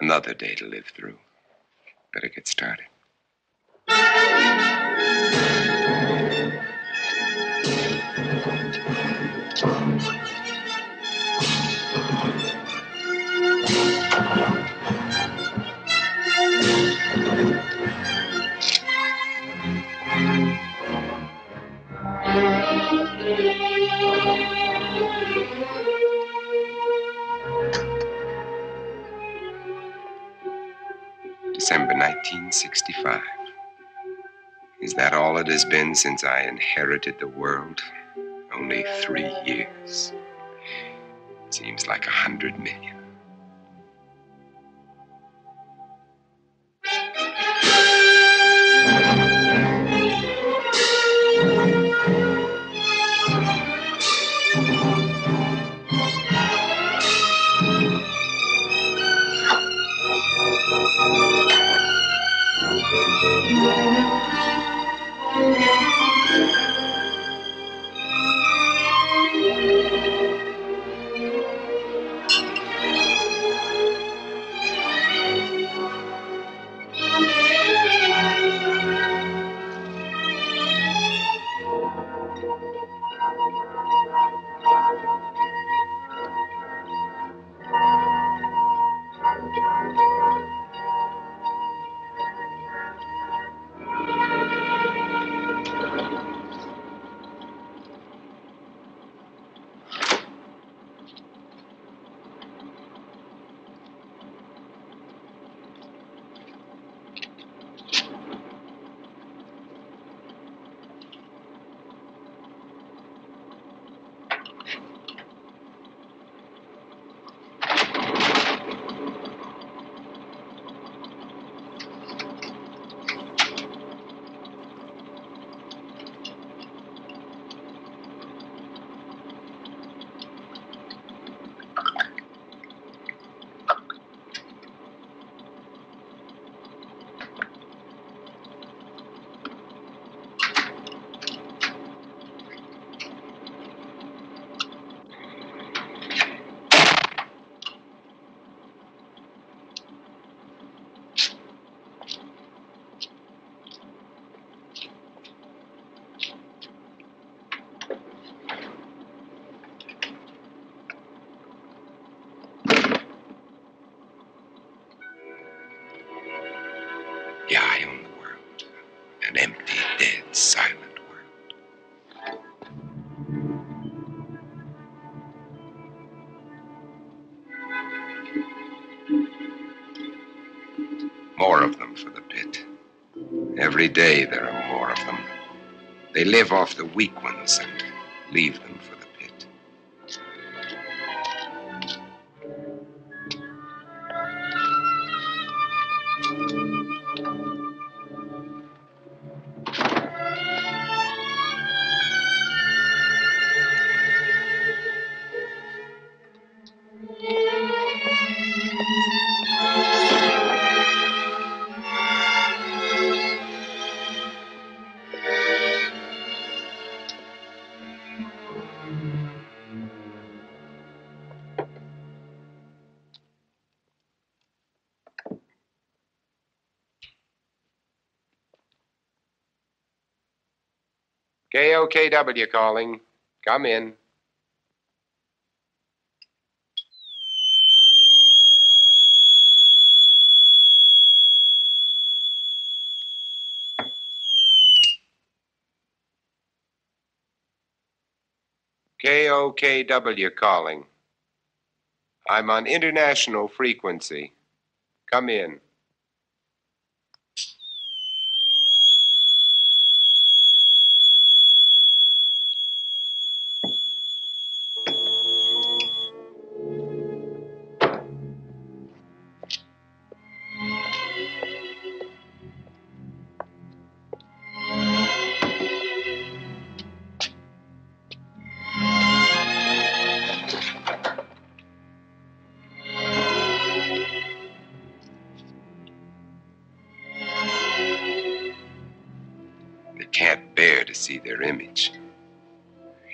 Another day to live through. Better get started. December 1965. Is that all it has been since I inherited the world? Only 3 years. Seems like 100 million. Every day there are more of them. They live off the weak ones and leave them for the pit. KOKW calling. Come in. KOKW calling. I'm on international frequency. Come in. Their image.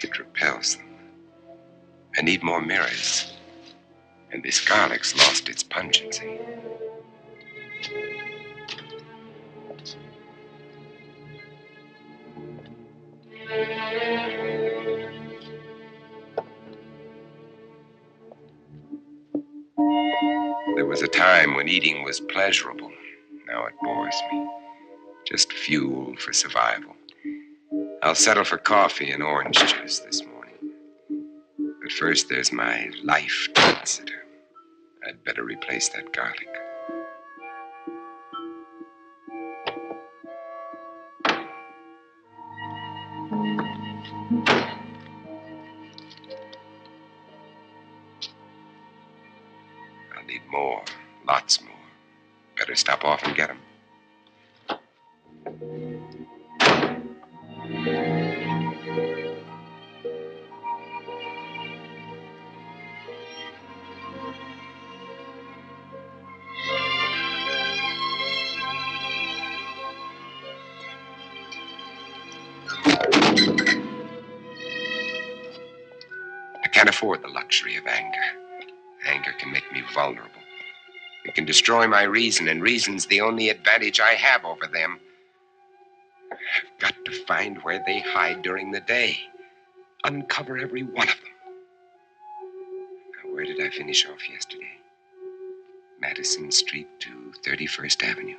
It repels them. I need more mirrors. and the scarlet's lost its pungency. There was a time when eating was pleasurable. Now it bores me. Just fuel for survival. I'll settle for coffee and orange juice this morning. But first, there's my life to consider. I'd better replace that garlic. I'll need more, lots more. Better stop off and get them. The luxury of anger. Anger can make me vulnerable. It can destroy my reason, and reason's the only advantage I have over them. I've got to find where they hide during the day. Uncover every one of them. Now, where did I finish off yesterday? Madison Street to 31st Avenue.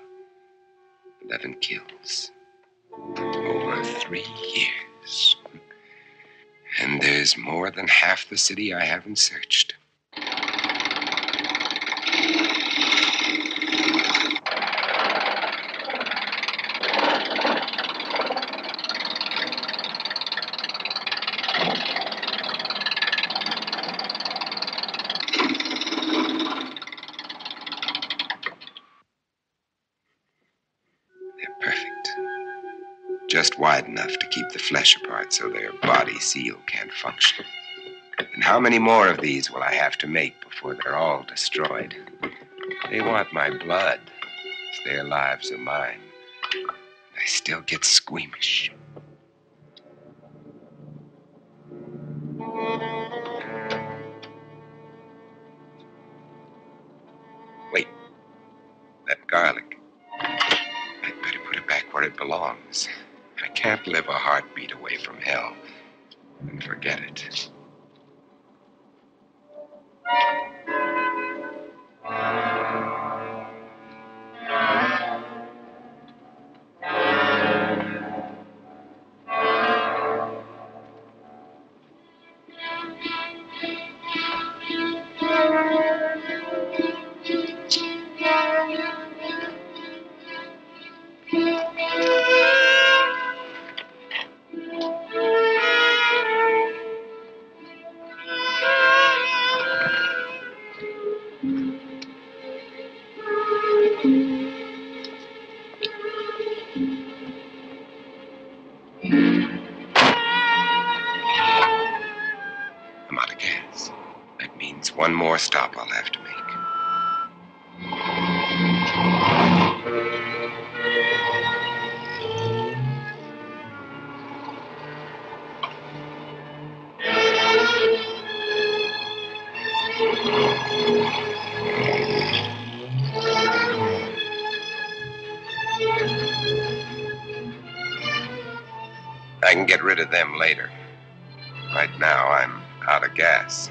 11 kills. Over 3 years. And there's more than half the city I haven't searched. Just wide enough to keep the flesh apart so their body seal can't function. And how many more of these will I have to make before they're all destroyed? They want my blood. Their lives are mine. I still get squeamish. Wait. That garlic. I'd better put it back where it belongs. I can't live a heartbeat away from hell. And forget it. One more stop I'll have to make. I can get rid of them later. Right now, I'm out of gas.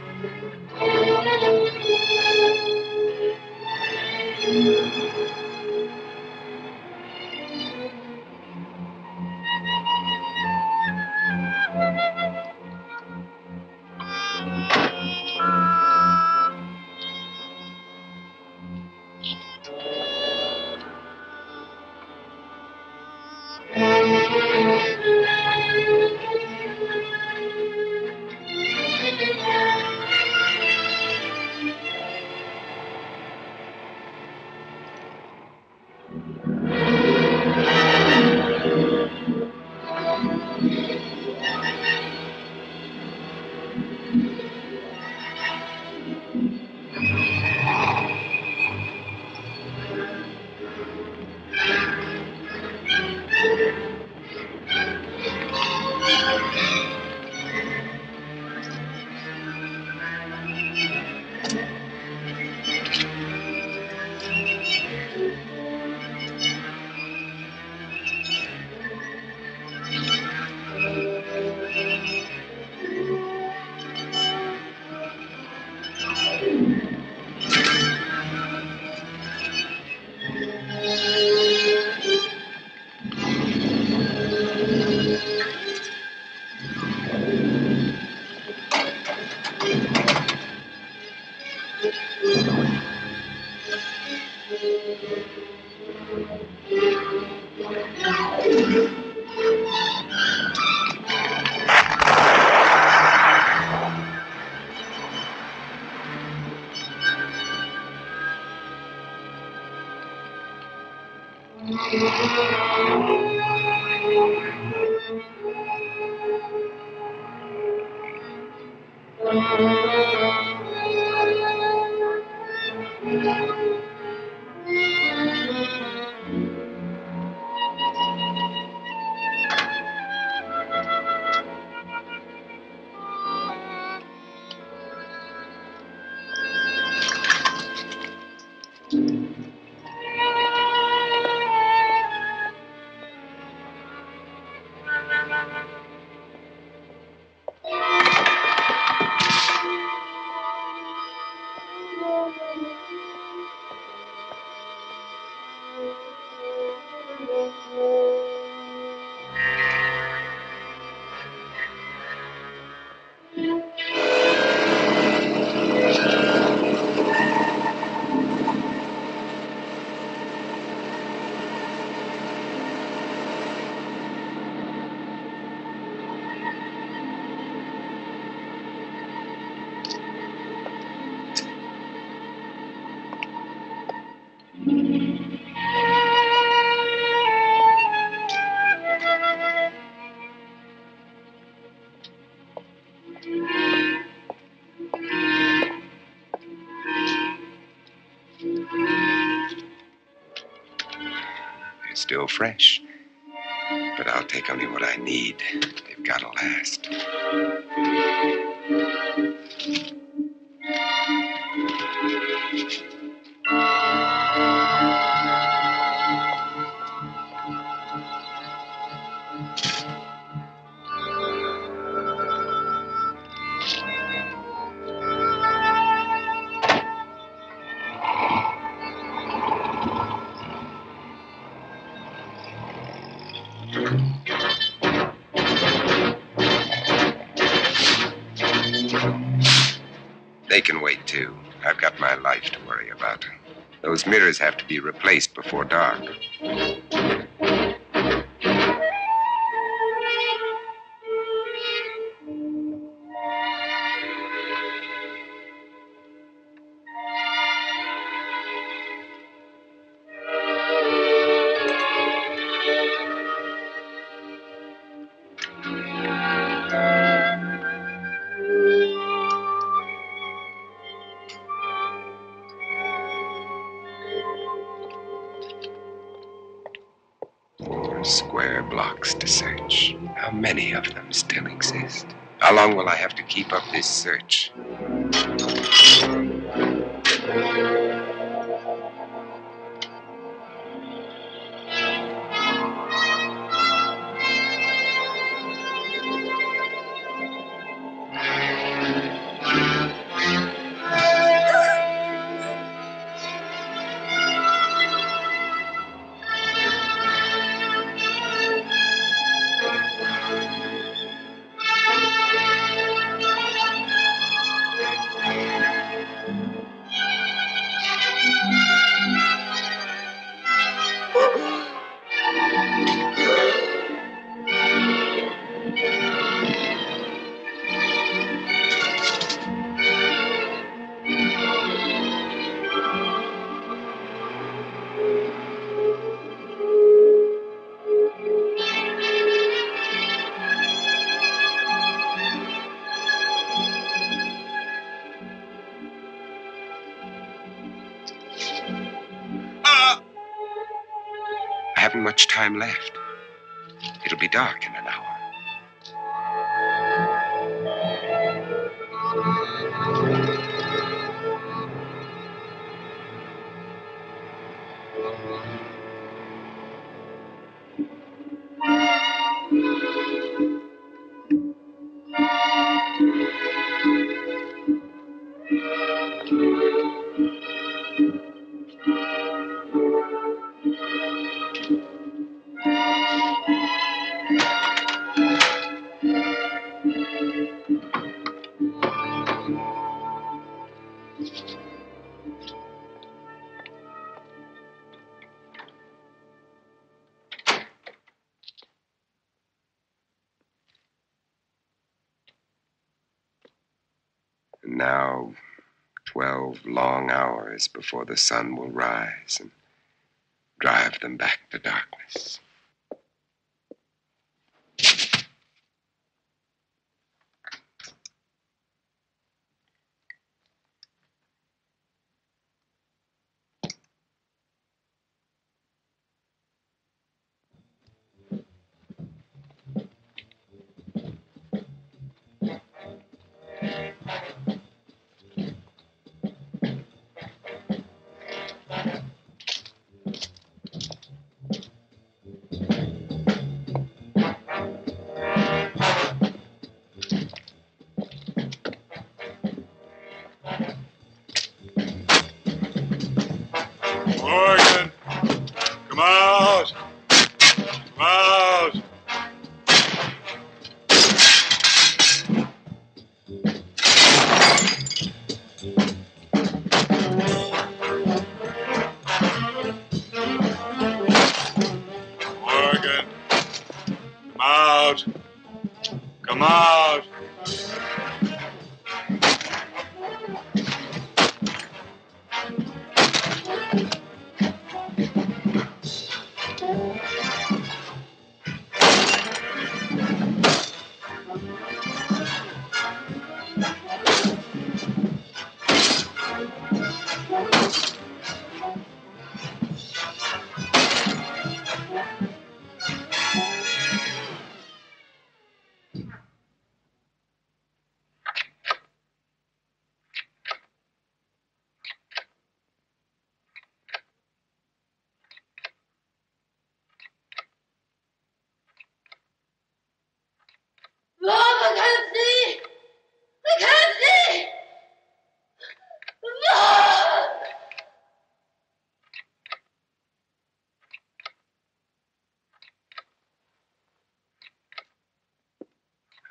Still fresh, but I'll take only what I need. They've got to last. Those mirrors have to be replaced before dark. How long will I have to keep up this search? Much time left. It'll be dark in an hour. Now, 12 long hours before the sun will rise and drive them back to darkness.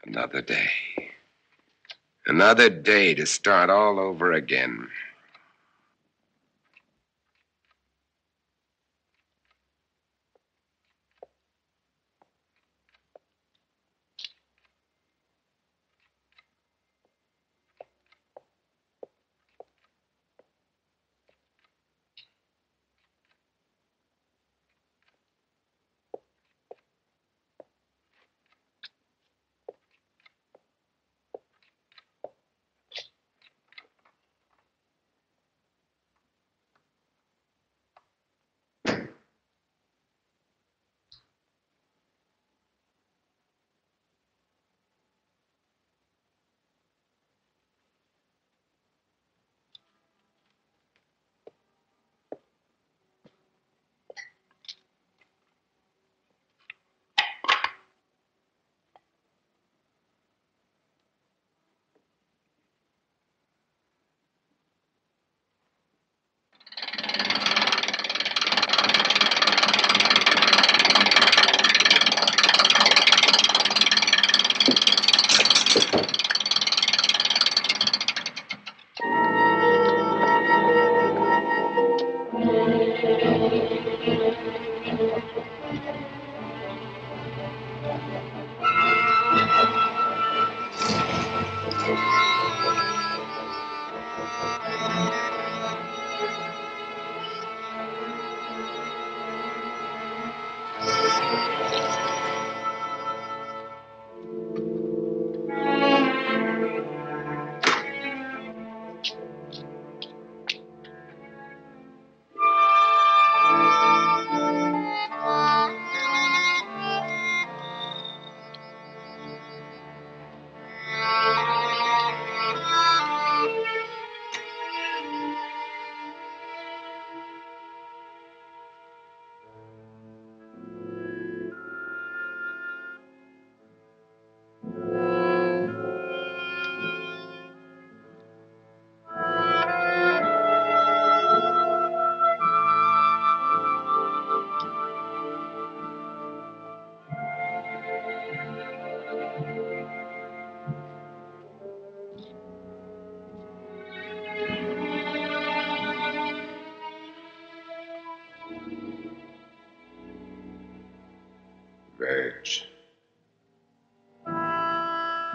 Another day. Another day to start all over again.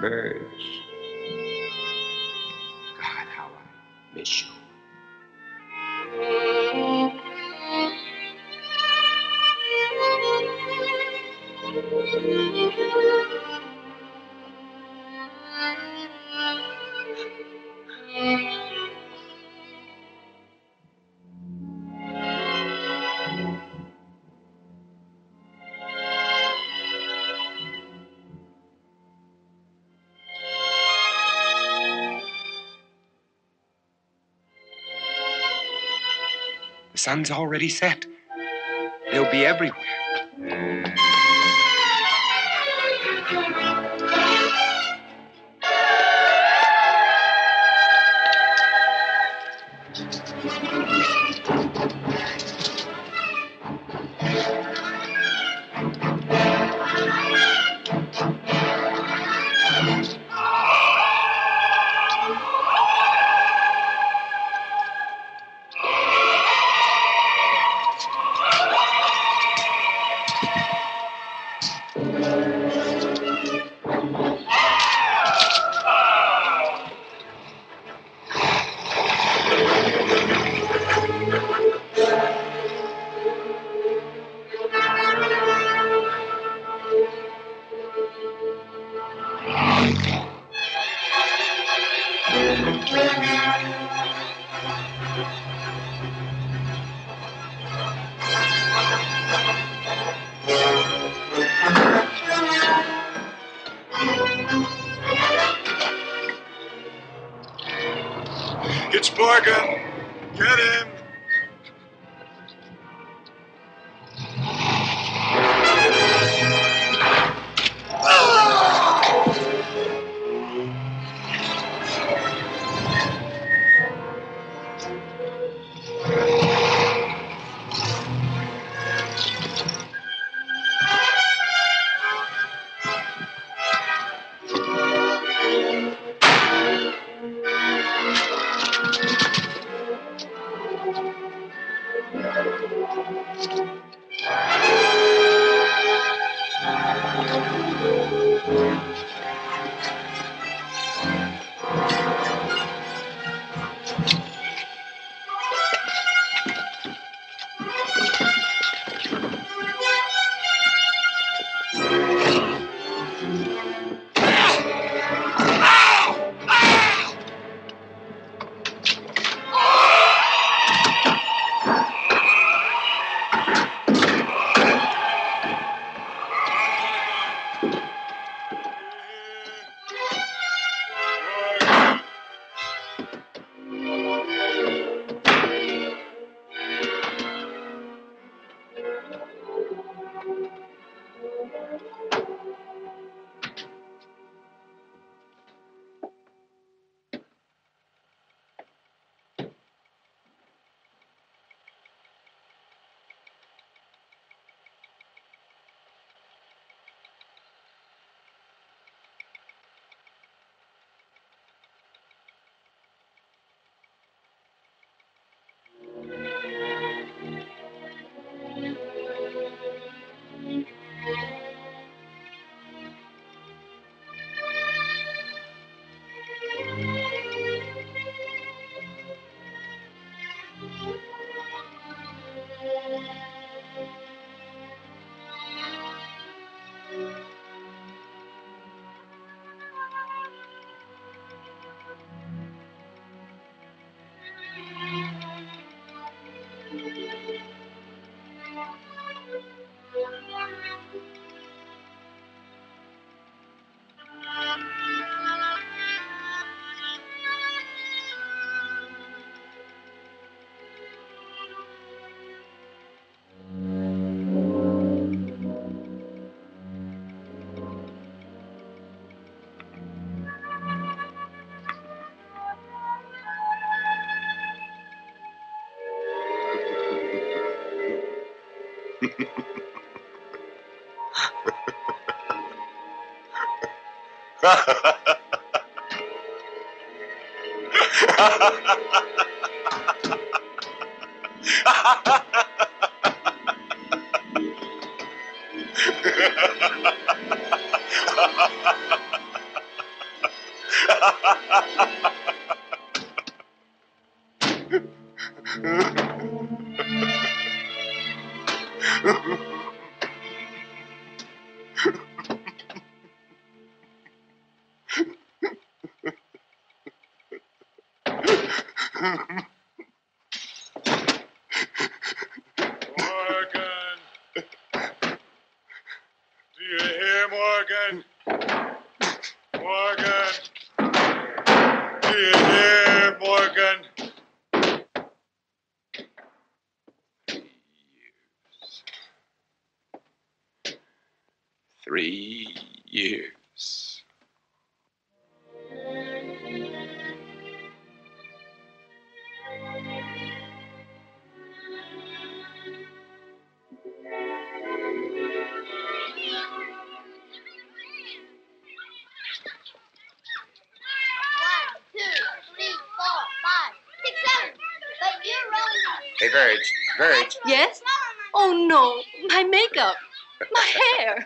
birds. God, how I miss you. The sun's already set. They'll be everywhere. 3 years. Hey, Virg, Virg. Yes? Oh, no, my makeup, my hair.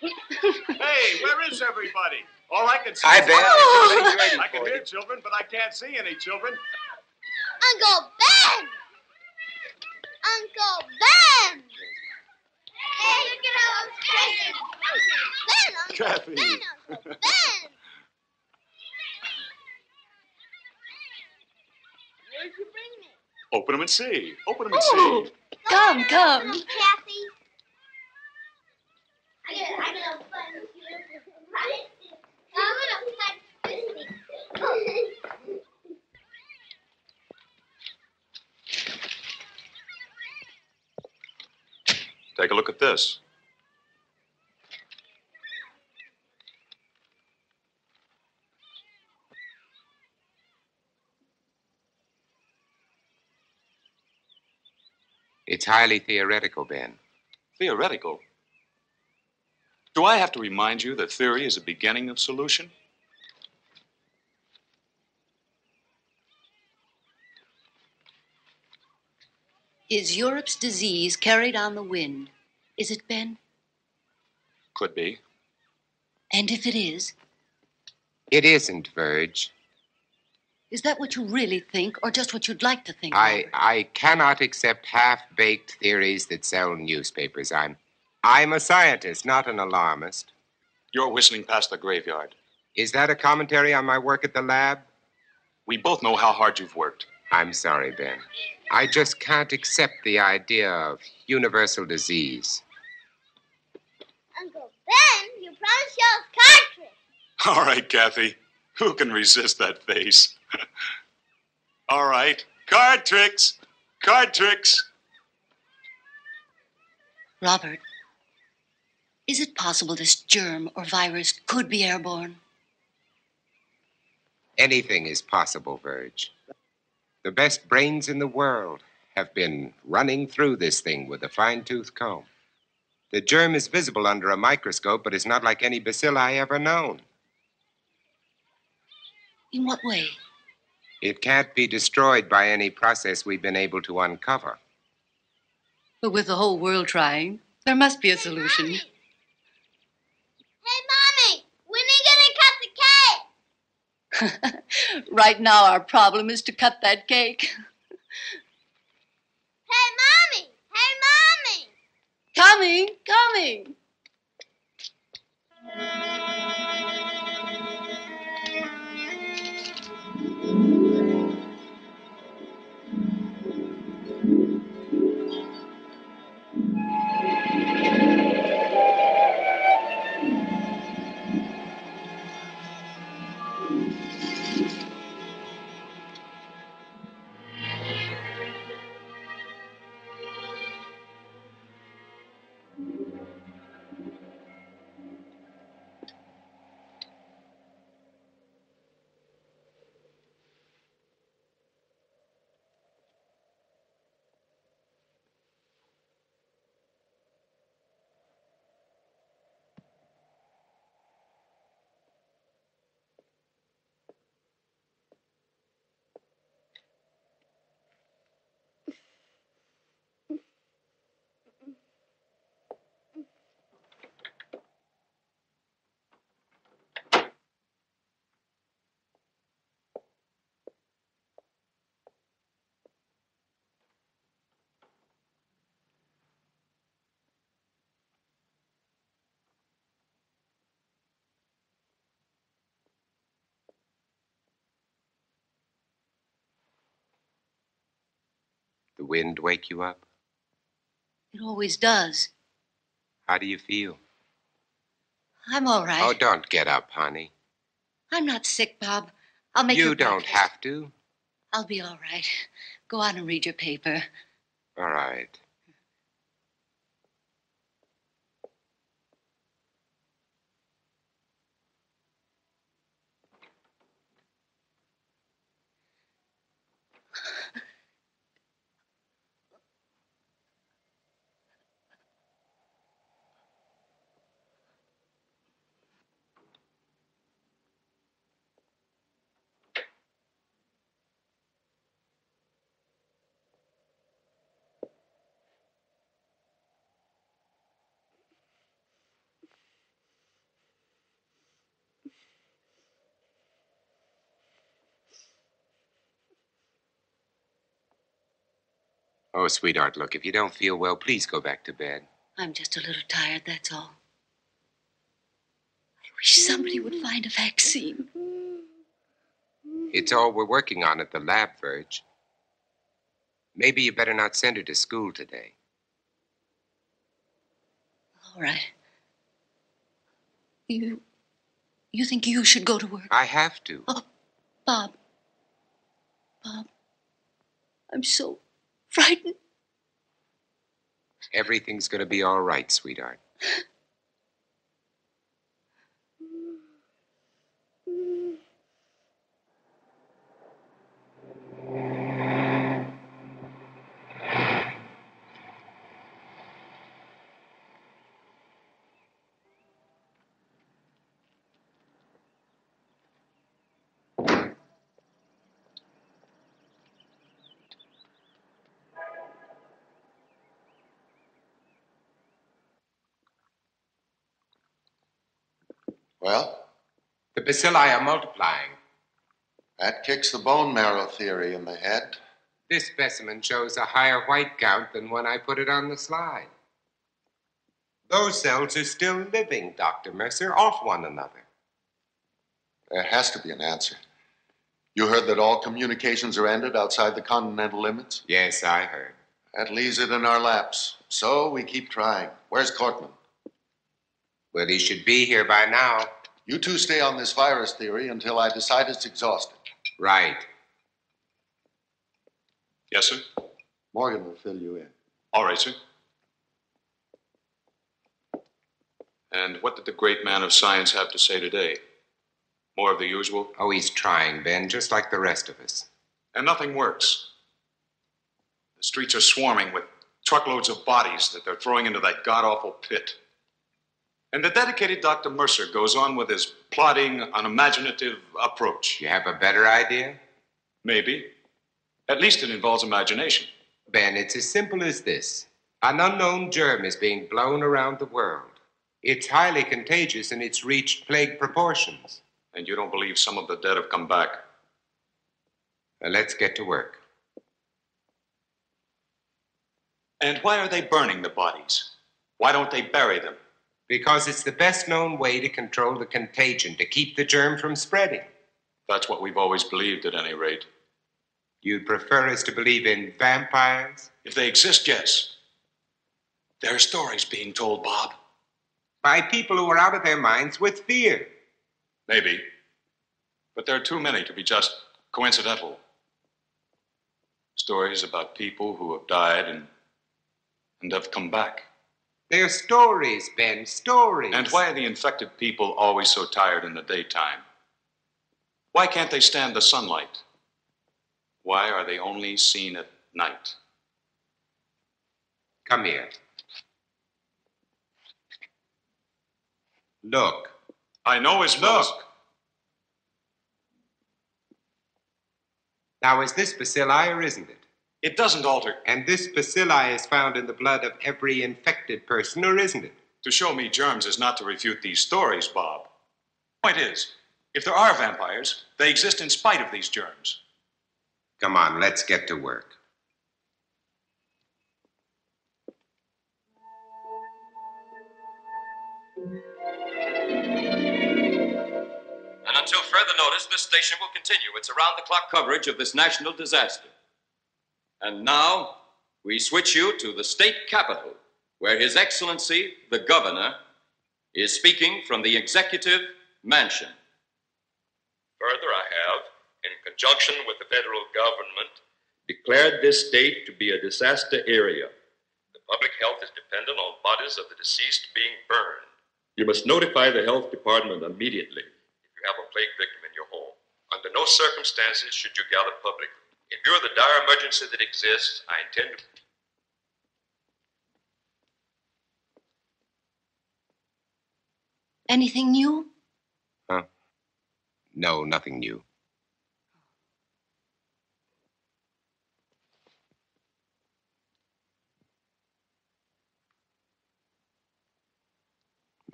Hey, where is everybody? All I can see is... I can hear children, but I can't see any children. Uncle Ben! Uncle Ben! Hey, look at all those crazy. Ben, Uncle Ben, Uncle Ben! Where'd you bring me? Open them and see. Open them and see. Come, come. Come, Kathy. Take a look at this. It's highly theoretical, Ben. Theoretical? Do I have to remind you that theory is a beginning of solution? Is Europe's disease carried on the wind? Is it, Ben? Could be. And if it is? It isn't, Virg. Is that what you really think, or just what you'd like to think? I cannot accept half-baked theories that sell newspapers. I'm a scientist, not an alarmist. You're whistling past the graveyard. Is that a commentary on my work at the lab? We both know how hard you've worked. I'm sorry, Ben. I just can't accept the idea of universal disease. Uncle Ben, you promised you a cartridge. All right, Kathy. Who can resist that face? All right. Card tricks. Card tricks. Robert. Is it possible this germ or virus could be airborne? Anything is possible, Virg. The best brains in the world have been running through this thing with a fine-tooth comb. The germ is visible under a microscope, but it's not like any bacilli ever known. In what way? It can't be destroyed by any process we've been able to uncover. But with the whole world trying, there must be a solution. Hey, Mommy, when are you going to cut the cake? Right now, our problem is to cut that cake. Hey, Mommy! Hey, Mommy! Coming, coming! The wind wake you up? It always does. How do you feel? I'm all right. Oh, don't get up, honey. I'm not sick, Bob. I'll make you. You don't have to. I'll be all right. Go on and read your paper. All right. Oh, sweetheart, look, if you don't feel well, please go back to bed. I'm just a little tired, that's all. I wish somebody would find a vaccine. It's all we're working on at the lab, Virge. Maybe you better not send her to school today. All right. You think you should go to work? I have to. Oh, Bob. Bob, I'm so... frightened. Everything's going to be all right, sweetheart. Well? The bacilli are multiplying. That kicks the bone marrow theory in the head. This specimen shows a higher white count than when I put it on the slide. Those cells are still living, Dr. Mercer, off one another. There has to be an answer. You heard that all communications are ended outside the continental limits? Yes, I heard. That leaves it in our laps. So we keep trying. Where's Cortman? Well, he should be here by now. You two stay on this virus theory until I decide it's exhausted. Right. Yes, sir? Morgan will fill you in. All right, sir. And what did the great man of science have to say today? More of the usual? Oh, he's trying, Ben, just like the rest of us. And nothing works. The streets are swarming with truckloads of bodies that they're throwing into that god-awful pit. And the dedicated Dr. Mercer goes on with his plodding, unimaginative approach. You have a better idea? Maybe. At least it involves imagination. Ben, it's as simple as this. An unknown germ is being blown around the world. It's highly contagious and it's reached plague proportions. And you don't believe some of the dead have come back? Now let's get to work. And why are they burning the bodies? Why don't they bury them? Because it's the best known way to control the contagion, to keep the germ from spreading. That's what we've always believed, at any rate. You'd prefer us to believe in vampires? If they exist, yes. There are stories being told, Bob. By people who are out of their minds with fear. Maybe. But there are too many to be just coincidental. Stories about people who have died and have come back. They're stories, Ben, stories. And why are the infected people always so tired in the daytime? Why can't they stand the sunlight? Why are they only seen at night? Come here. Look. I know as well. Look. Now, is this bacilli or isn't it? It doesn't alter. And this bacilli is found in the blood of every infected person, or isn't it? To show me germs is not to refute these stories, Bob. The point is, if there are vampires, they exist in spite of these germs. Come on, let's get to work. And until further notice, this station will continue its around-the-clock coverage of this national disaster. And now, we switch you to the state capitol, where His Excellency, the Governor, is speaking from the Executive Mansion. Further, I have, in conjunction with the federal government, declared this state to be a disaster area. The public health is dependent on bodies of the deceased being burned. You must notify the health department immediately if you have a plague victim in your home. Under no circumstances should you gather publicly. In view of the dire emergency that exists, I intend to... Anything new? Huh? No, nothing new.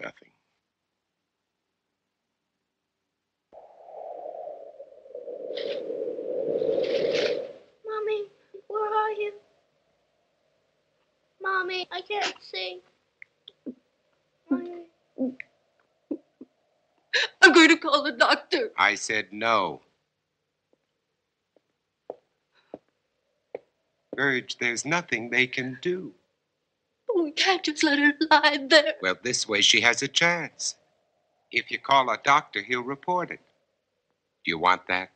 Nothing. Mommy, where are you? Mommy, I can't see. Mommy. I'm going to call the doctor. I said no. Urge, there's nothing they can do. But we can't just let her lie there. Well, this way she has a chance. If you call a doctor, he'll report it. Do you want that?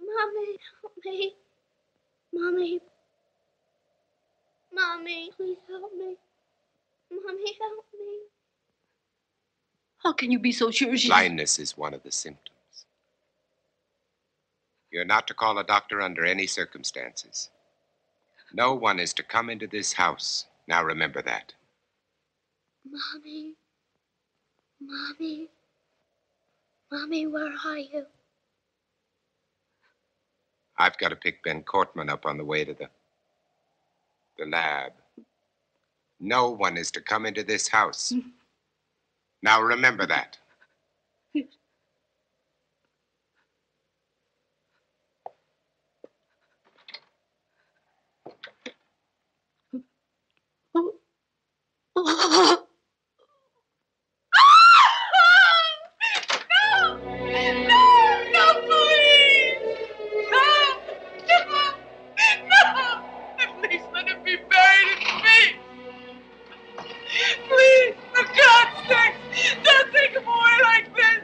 Mommy, help me. Mommy. Mommy, please help me. Mommy, help me. How can you be so sure she's... Blindness is one of the symptoms. You're not to call a doctor under any circumstances. No one is to come into this house. Now remember that. Mommy. Mommy. Mommy, where are you? I've got to pick Ben Cortman up on the way to the lab. No one is to come into this house. Now remember that. No! No, please! No! No! No! Please let him be buried in peace! Please, for God's sake, don't take him away like this!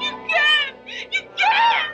You can't! You can't!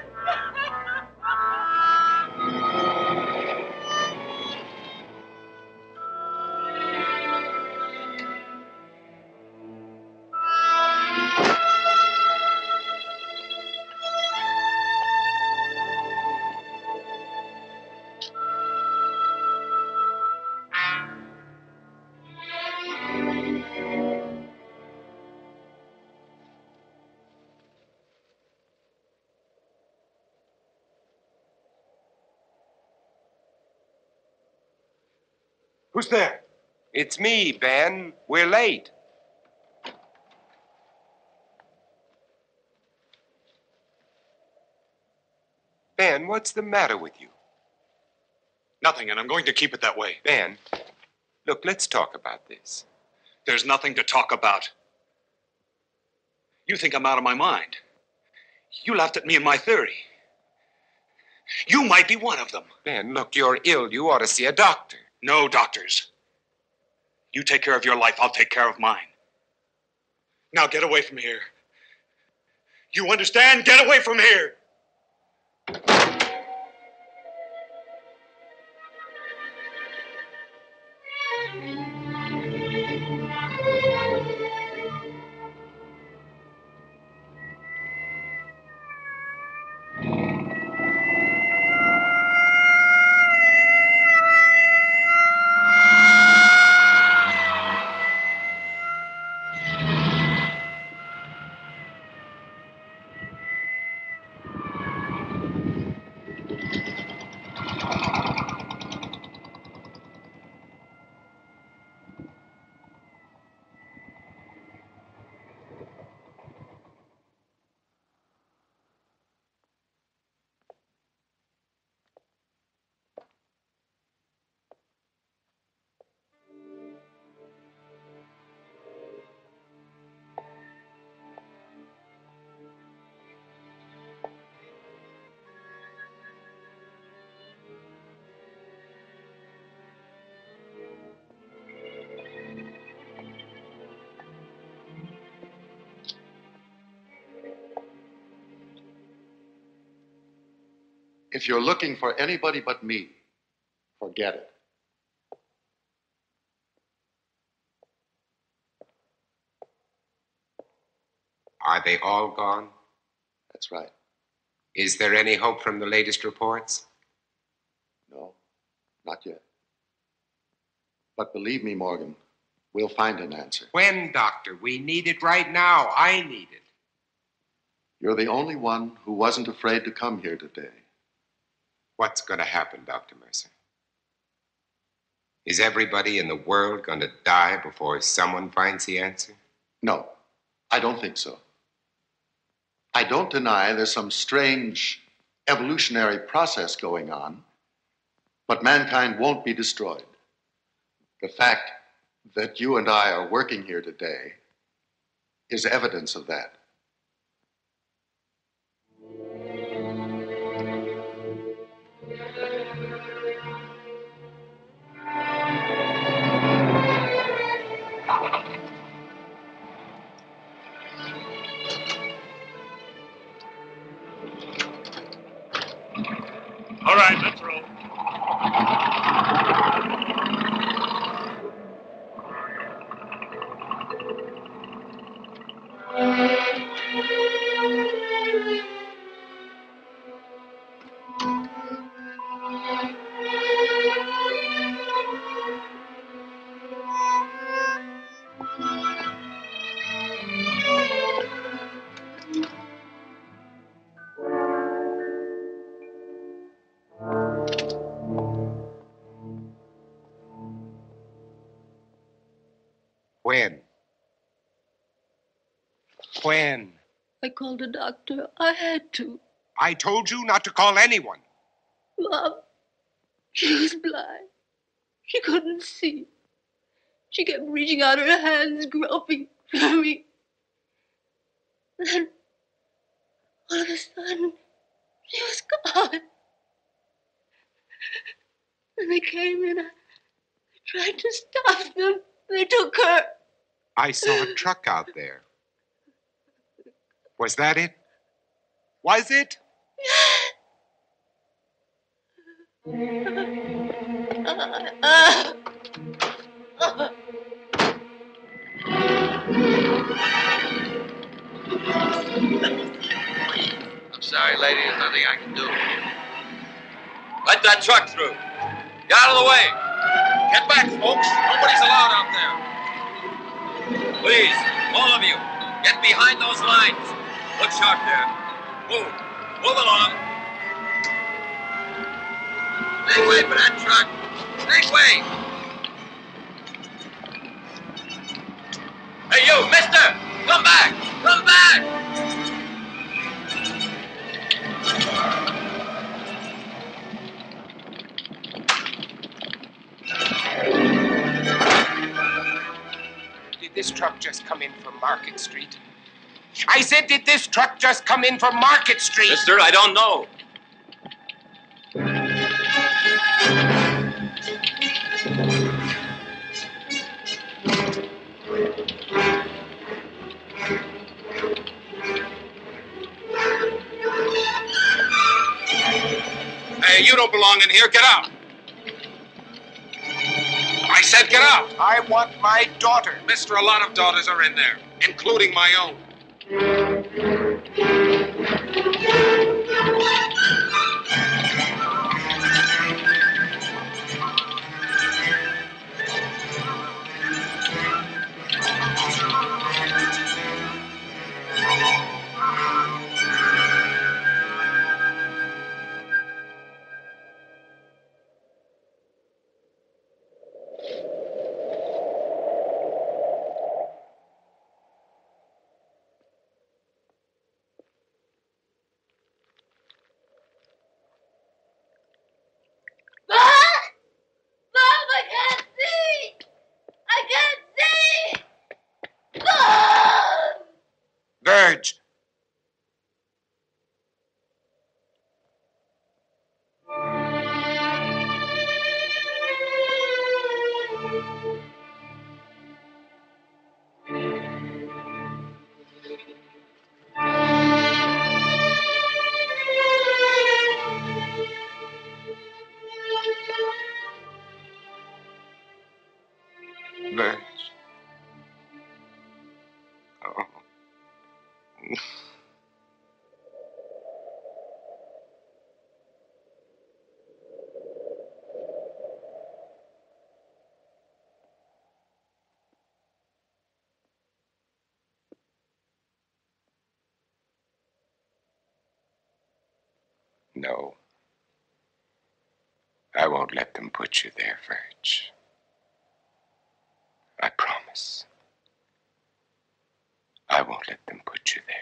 Who's there? It's me, Ben. We're late. Ben, what's the matter with you? Nothing, and I'm going to keep it that way. Ben, look, let's talk about this. There's nothing to talk about. You think I'm out of my mind. You laughed at me and my theory. You might be one of them. Ben, look, you're ill. You ought to see a doctor. No, doctors. You take care of your life, I'll take care of mine. Now get away from here. You understand? Get away from here! If you're looking for anybody but me, forget it. Are they all gone? That's right. Is there any hope from the latest reports? No, not yet. But believe me, Morgan, we'll find an answer. When, Doctor? We need it right now. I need it. You're the only one who wasn't afraid to come here today. What's going to happen, Dr. Mercer? Is everybody in the world going to die before someone finds the answer? No, I don't think so. I don't deny there's some strange evolutionary process going on, but mankind won't be destroyed. The fact that you and I are working here today is evidence of that. All right, let's roll. When? I called a doctor. I had to. I told you not to call anyone. Mom, she's blind. She couldn't see. She kept reaching out her hands, groping for me. Then, all of a sudden, she was gone. And they came in. I tried to stop them. They took her. I saw a truck out there. Was that it? Was it? I'm sorry, lady. There's nothing I can do. Let that truck through. Get out of the way. Get back, folks. Nobody's allowed out there. Please, all of you, get behind those lines. Look sharp there. Move. Move along. Make way for that truck. Make way. Hey, you, mister! Come back! Come back! Did this truck just come in from Market Street? I said, did this truck just come in from Market Street? Mister, I don't know. Hey, you don't belong in here. Get out. I said get out. I want my daughter. Mister, a lot of daughters are in there, including my own. No. I won't let them put you there, Virge. I promise. I won't let them put you there.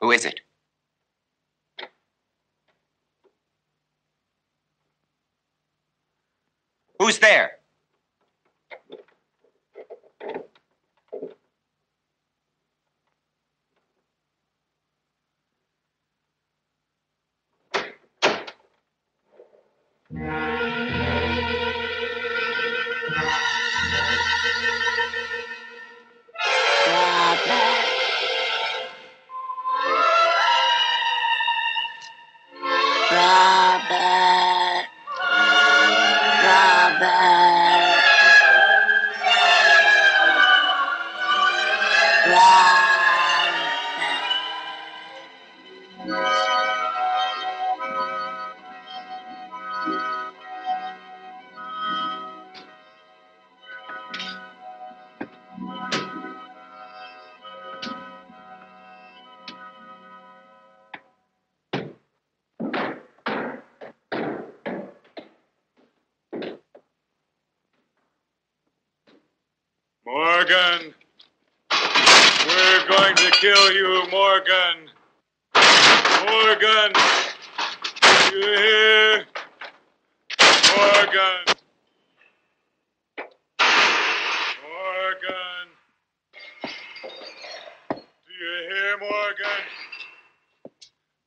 Who is it? Who's there? Morgan, we're going to kill you, Morgan. Morgan, you hear? Morgan. Morgan. Do you hear, Morgan?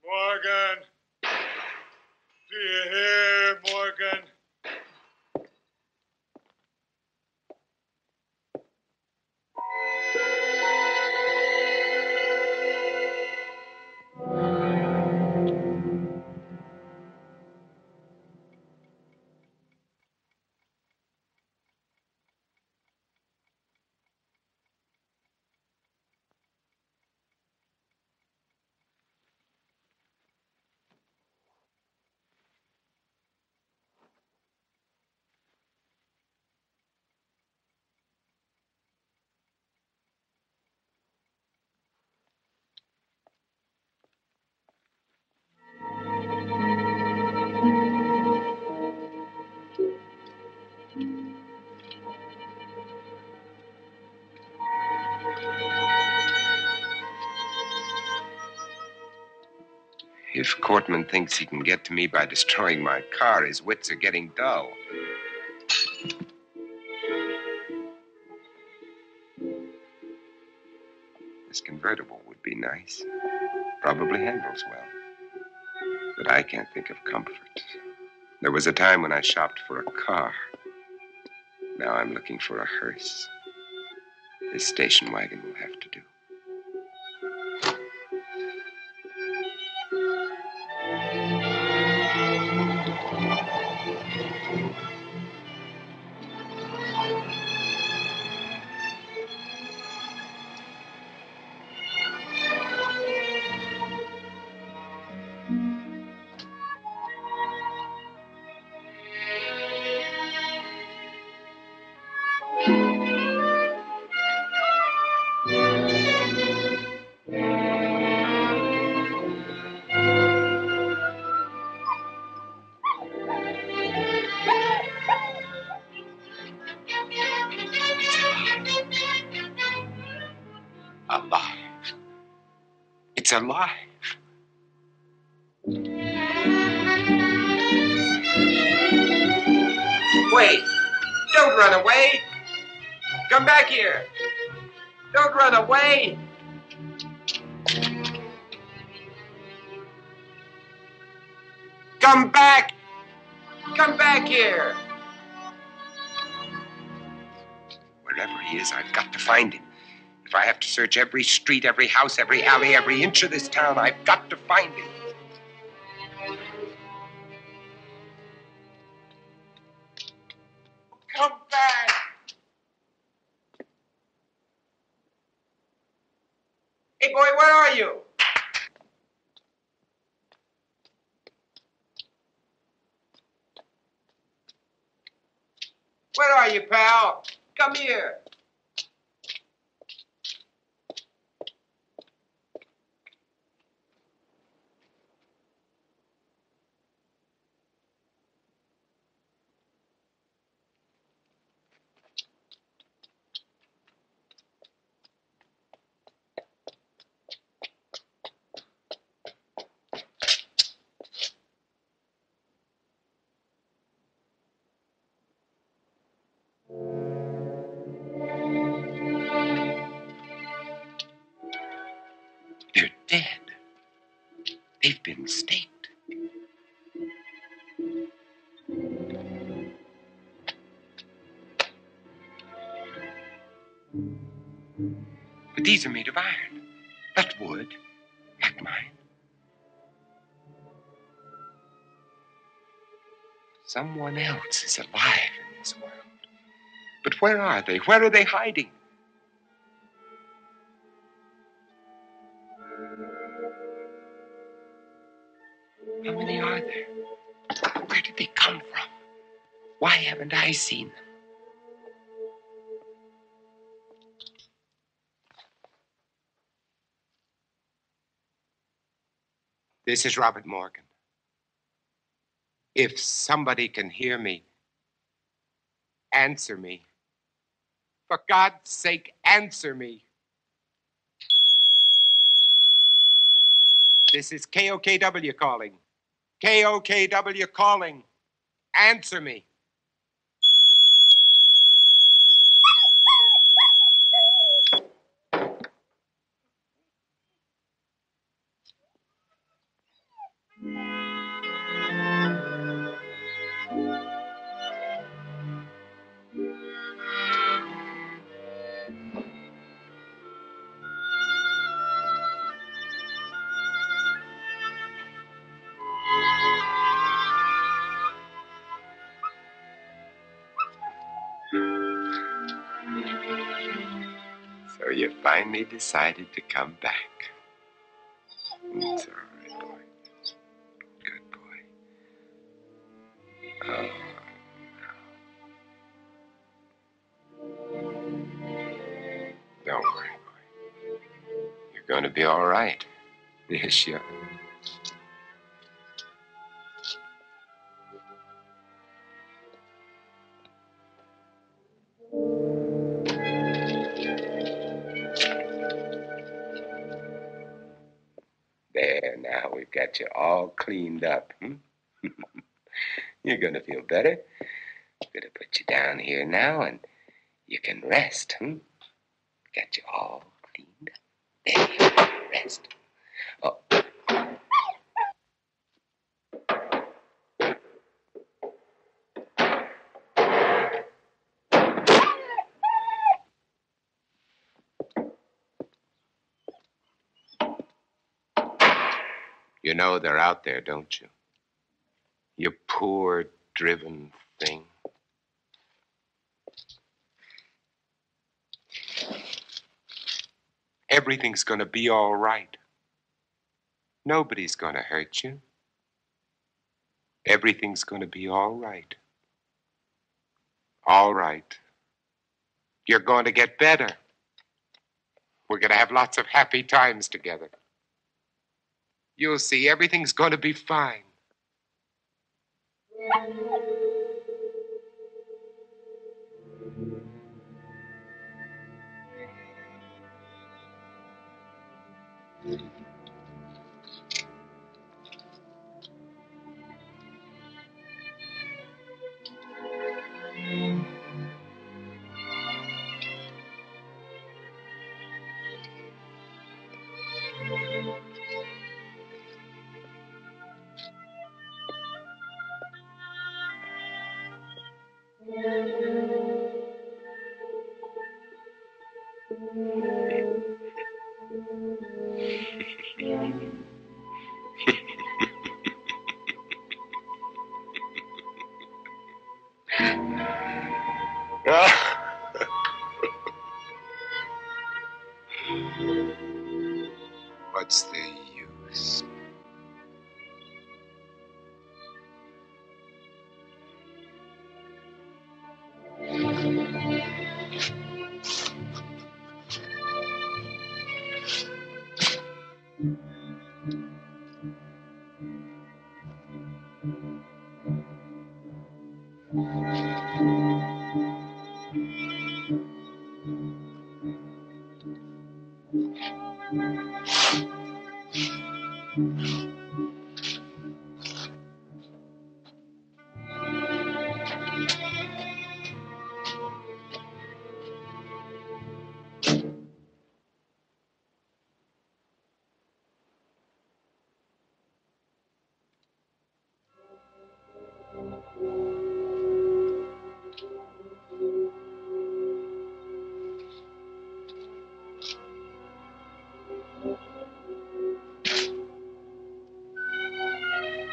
Morgan. Do you hear, Morgan? If Cortman thinks he can get to me by destroying my car, his wits are getting dull. This convertible would be nice. Probably handles well. But I can't think of comfort. There was a time when I shopped for a car. Now I'm looking for a hearse. This station wagon will have to do. Alive. Wait, don't run away. Come back here. Don't run away. Come back. Come back here. Wherever he is, I've got to find him. If I have to search every street, every house, every alley, every inch of this town, I've got to find him. Come back! Hey, boy, where are you? Where are you, pal? Come here. They've been staked. But these are made of iron, not wood, like mine. Someone else is alive in this world. But where are they? Where are they hiding? How many are there? Where did they come from? Why haven't I seen them? This is Robert Morgan. If somebody can hear me, answer me. For God's sake, answer me. This is KOKW calling. KOKW calling. Answer me. So you finally decided to come back. It's all right, boy. Good boy. Oh, no. Don't worry, boy. You're going to be all right. Yes, you are. now we've got you all cleaned up. You're going to feel better. I'm going to put you down here now, and you can rest. Got you all cleaned up. There you go. Rest. Oh. You know they're out there, don't you? You poor, driven thing. Everything's going to be all right. Nobody's going to hurt you. Everything's going to be all right. All right. You're going to get better. We're going to have lots of happy times together. You'll see, everything's going to be fine. What's the use?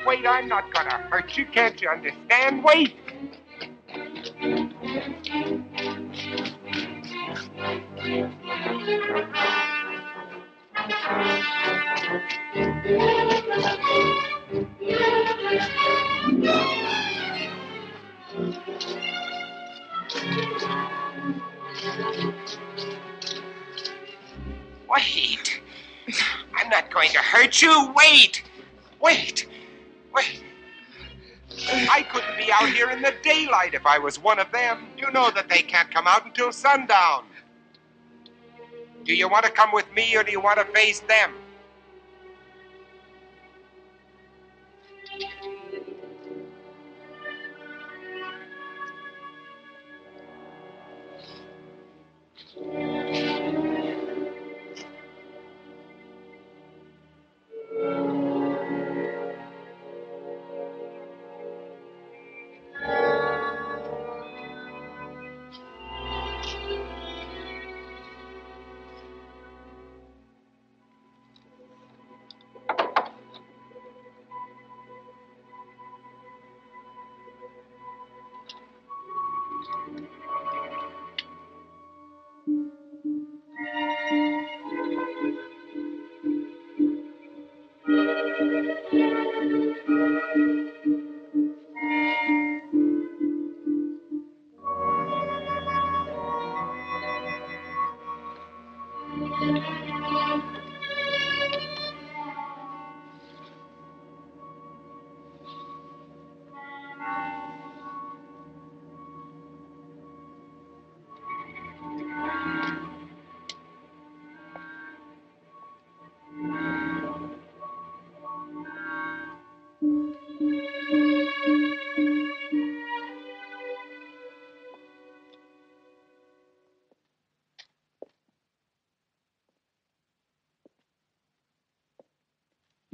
Wait, I'm not gonna hurt you, can't you understand? Wait! Wait! I'm not going to hurt you! Wait! Wait! Wait, I couldn't be out here in the daylight if I was one of them. You know that they can't come out until sundown. Do you want to come with me or do you want to face them?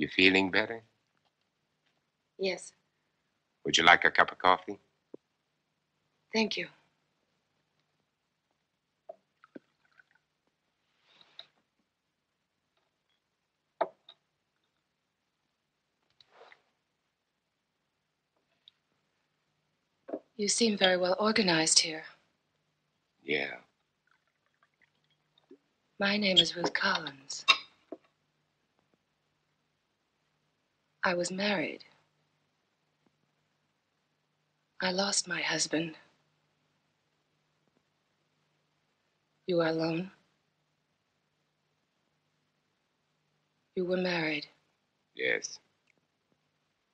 You feeling better? Yes. Would you like a cup of coffee? Thank you. You seem very well organized here. Yeah. My name is Ruth Collins. I was married. I lost my husband. You are alone. You were married. Yes.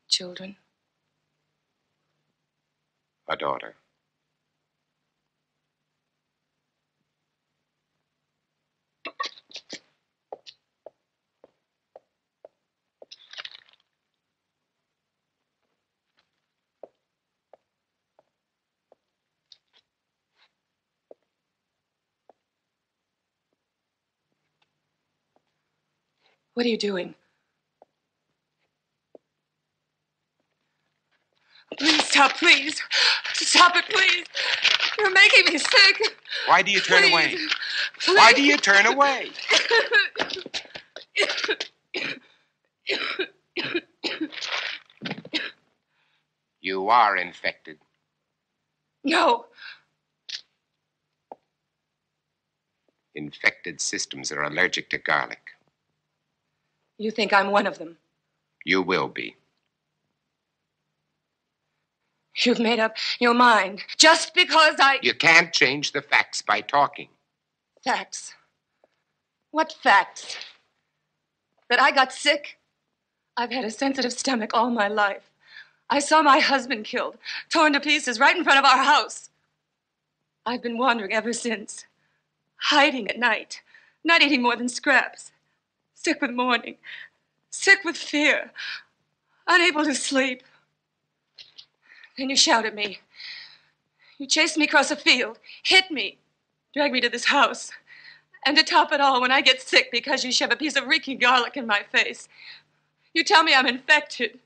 Children? A daughter. What are you doing? Please stop, please. Stop it, please. You're making me sick. Why do you turn away? Please. Why do you turn away? You are infected. No. Infected systems are allergic to garlic. You think I'm one of them? You will be. You've made up your mind just because I... You can't change the facts by talking. Facts? What facts? That I got sick? I've had a sensitive stomach all my life. I saw my husband killed, torn to pieces right in front of our house. I've been wandering ever since, hiding at night, not eating more than scraps, sick with mourning, sick with fear, unable to sleep. Then you shout at me. You chased me across a field, hit me, dragged me to this house. And to top it all, when I get sick because you shove a piece of reeking garlic in my face, you tell me I'm infected.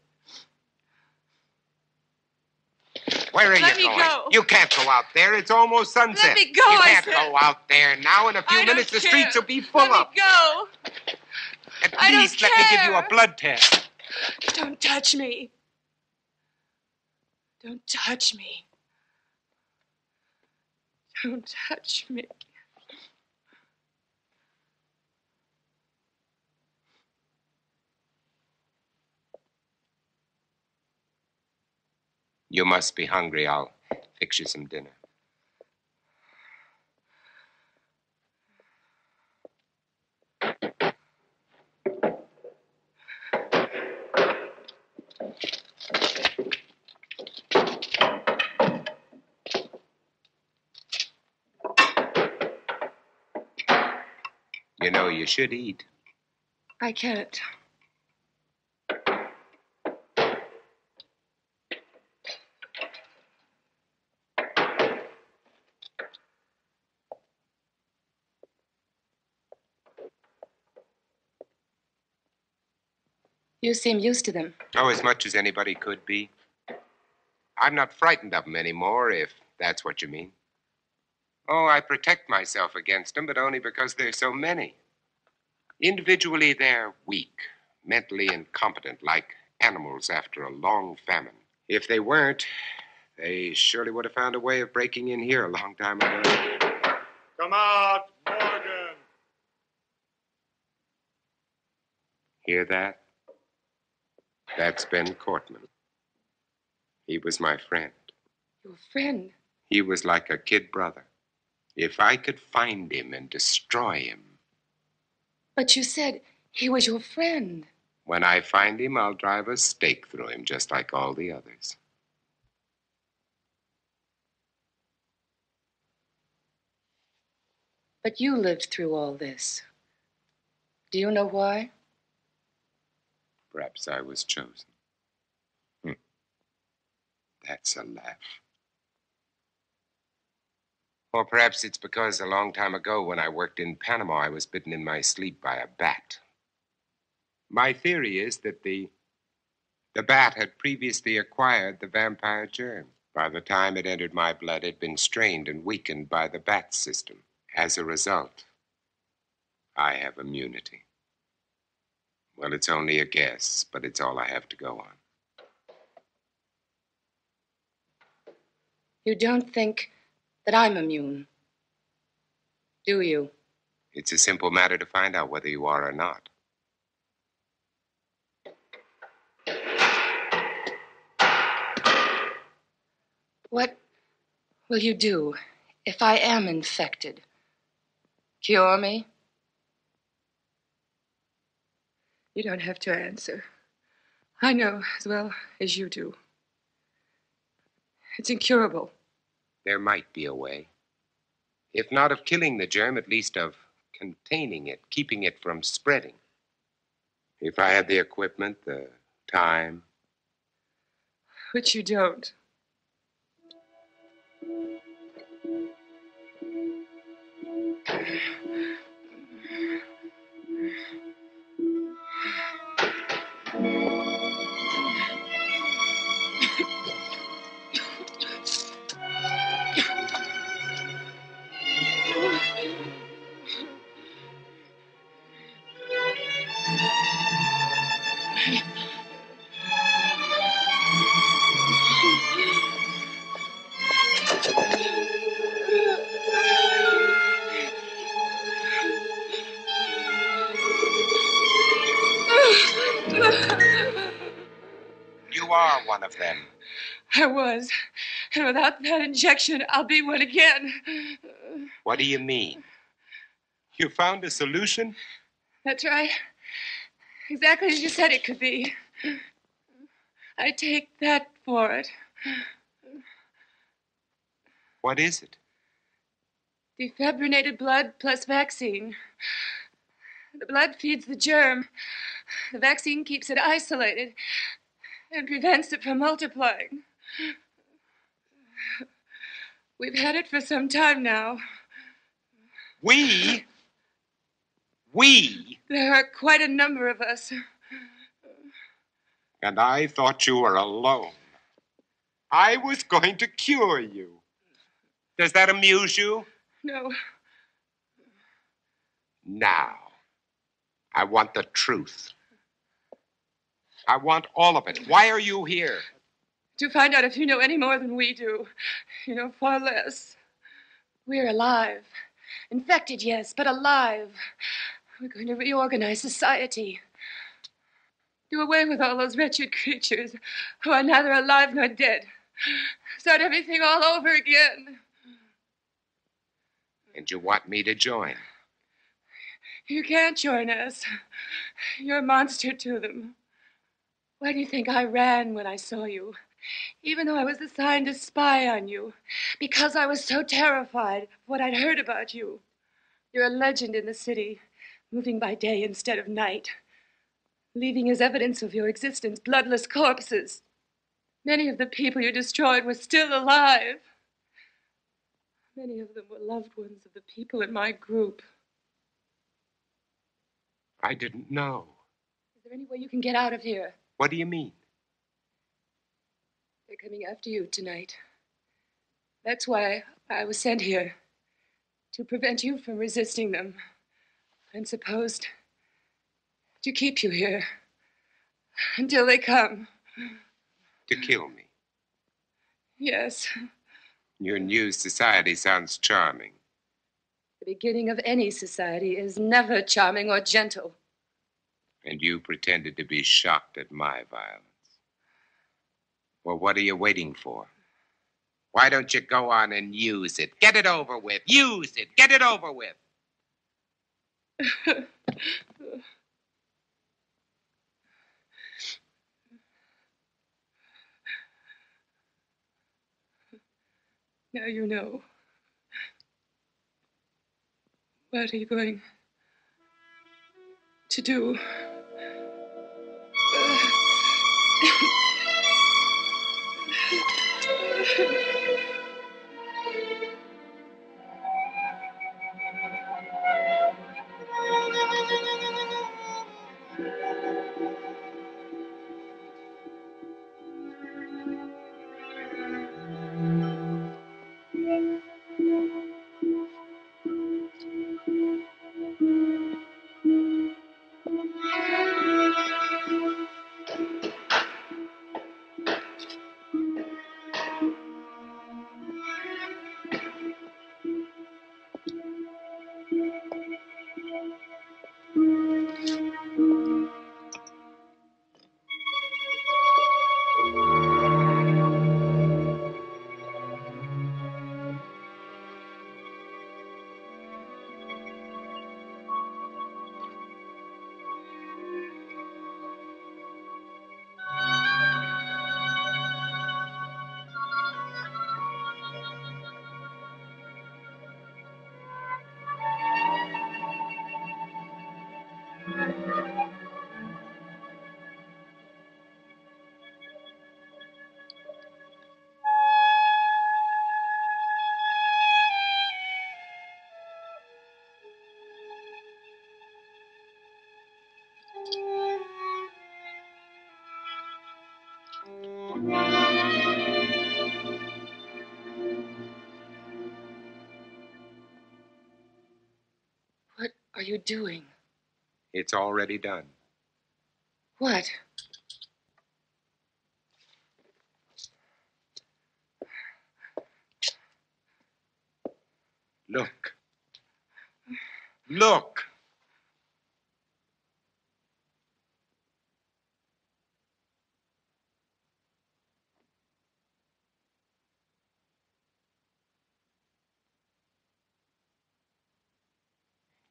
Where are you going? Go. You can't go out there. It's almost sunset. Let me go, I said. You can't go out there now. In a few minutes, the streets will be full up. Let me go. At least let me give you a blood test. Don't touch me. Don't touch me. Don't touch me. You must be hungry. I'll fix you some dinner. You know, you should eat. I can't. You seem used to them. Oh, as much as anybody could be. I'm not frightened of them anymore, if that's what you mean. Oh, I protect myself against them, but only because there's so many. Individually, they're weak, mentally incompetent, like animals after a long famine. If they weren't, they surely would have found a way of breaking in here a long time ago. Come out, Morgan! Hear that? That's Ben Cortman. He was my friend. Your friend? He was like a kid brother. If I could find him and destroy him. But you said he was your friend. When I find him, I'll drive a stake through him, just like all the others. But you lived through all this. Do you know why? Perhaps I was chosen. That's a laugh. Or perhaps it's because a long time ago when I worked in Panama, I was bitten in my sleep by a bat. My theory is that the bat had previously acquired the vampire germ. By the time it entered my blood, it had been strained and weakened by the bat system. As a result, I have immunity. Well, it's only a guess, but it's all I have to go on. You don't think that I'm immune, do you? It's a simple matter to find out whether you are or not. What will you do if I am infected? Cure me? You don't have to answer. I know as well as you do. It's incurable. There might be a way. If not of killing the germ, at least of containing it, keeping it from spreading. If I had the equipment, the time. Which you don't. Them. I was. And without that injection, I'll be one again. What do you mean? You found a solution? That's right. Exactly as you said it could be. I take that for it. What is it? Defibrinated blood plus vaccine. The blood feeds the germ. The vaccine keeps it isolated. And prevents it from multiplying. We've had it for some time now. We? We? There are quite a number of us. And I thought you were alone. I was going to cure you. Does that amuse you? No. Now, I want the truth. I want all of it. Why are you here? To find out if you know any more than we do. You know, far less. We're alive. Infected, yes, but alive. We're going to reorganize society. Do away with all those wretched creatures who are neither alive nor dead. Start everything all over again. And you want me to join? You can't join us. You're a monster to them. Why do you think I ran when I saw you, even though I was assigned to spy on you? Because I was so terrified of what I'd heard about you. You're a legend in the city, moving by day instead of night, leaving as evidence of your existence bloodless corpses. Many of the people you destroyed were still alive. Many of them were loved ones of the people in my group. I didn't know. Is there any way you can get out of here? What do you mean? They're coming after you tonight. That's why I was sent here. To prevent you from resisting them. I'm supposed to keep you here. Until they come. To kill me? Yes. Your new society sounds charming. The beginning of any society is never charming or gentle. And you pretended to be shocked at my violence. Well, what are you waiting for? Why don't you go on and use it? Get it over with. Use it. Get it over with. Now you know. What are you going to do? What are you doing? It's already done. What? Look. Look.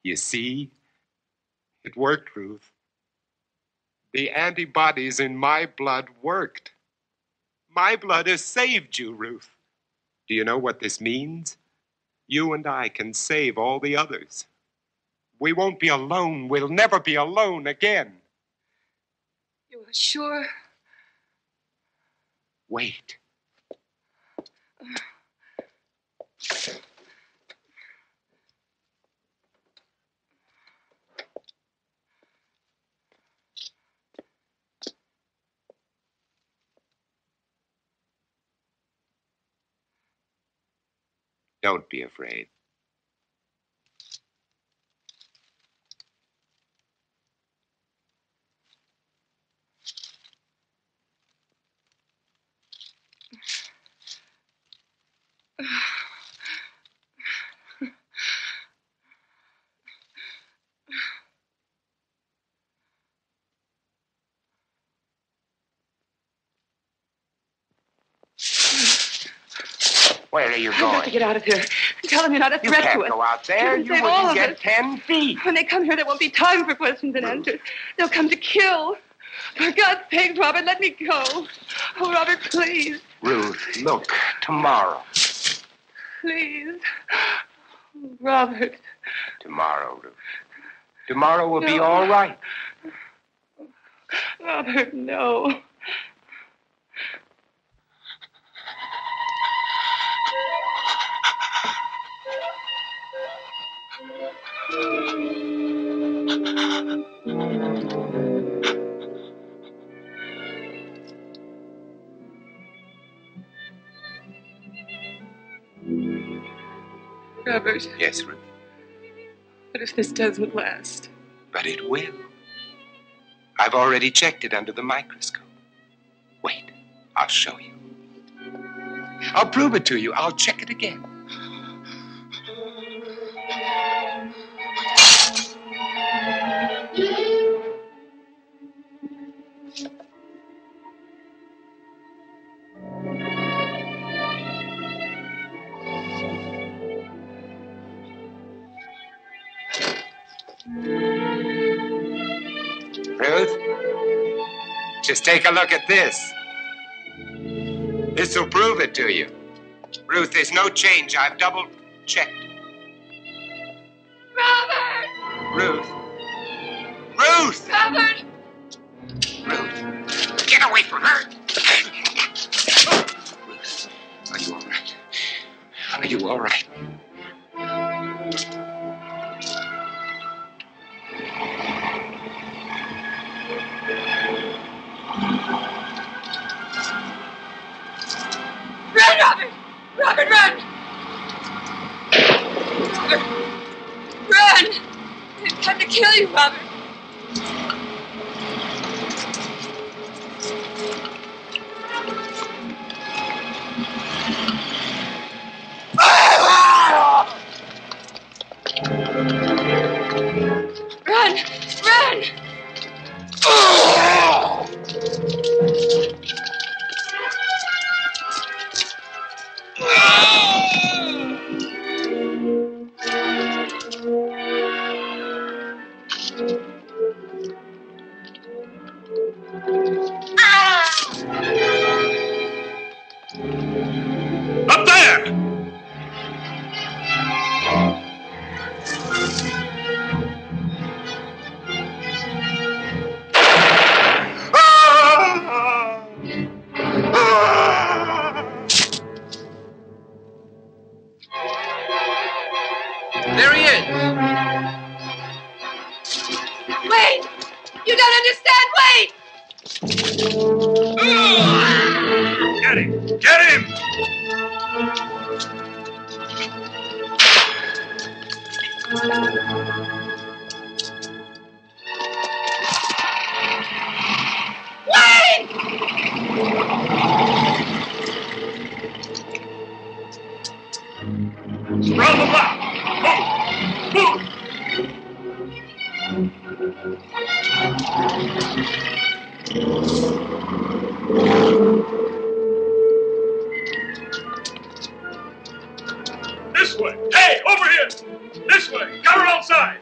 You see, it worked, Ruth. The antibodies in my blood worked. My blood has saved you, Ruth. Do you know what this means? You and I can save all the others. We won't be alone. We'll never be alone again. You are sure? Wait. Don't be afraid. Where are you going? I've got to get out of here. Tell them you're not a threat to us. You can't go out there. You wouldn't get 10 feet. When they come here, there won't be time for questions and answers. They'll come to kill. For God's sake, Robert, let me go. Oh, Robert, please. Ruth, look. Tomorrow. Please. Oh, Robert. Tomorrow, Ruth. Tomorrow will be all right. Robert, no. Robert. Yes, Ruth. What if this doesn't last? But it will. I've already checked it under the microscope. Wait, I'll show you. I'll prove it to you. I'll check it again. Just take a look at this. This will prove it to you. Ruth, there's no change. I've double-checked. Robert! Ruth. Ruth! Robert! Ruth, get away from her! Ruth, are you all right? Are you all right? Robert, run! Robert, run! They've come to kill you, Robert. Wait! You don't understand! Wait! ready. Get him! Wait! Surround the block! Move! This way! Hey, over here! This way! Cover outside!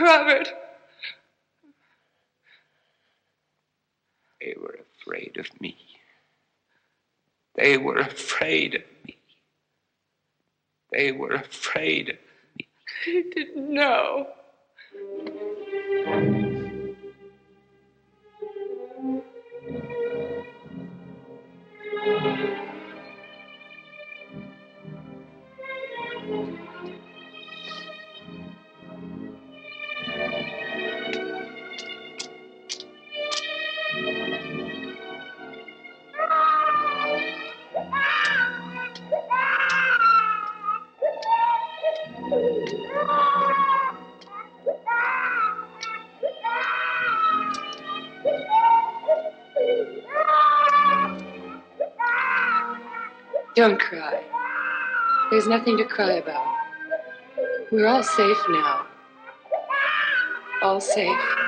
Robert. They were afraid of me. They were afraid of me. They were afraid of me. They didn't know. Don't cry. There's nothing to cry about. We're all safe now. All safe.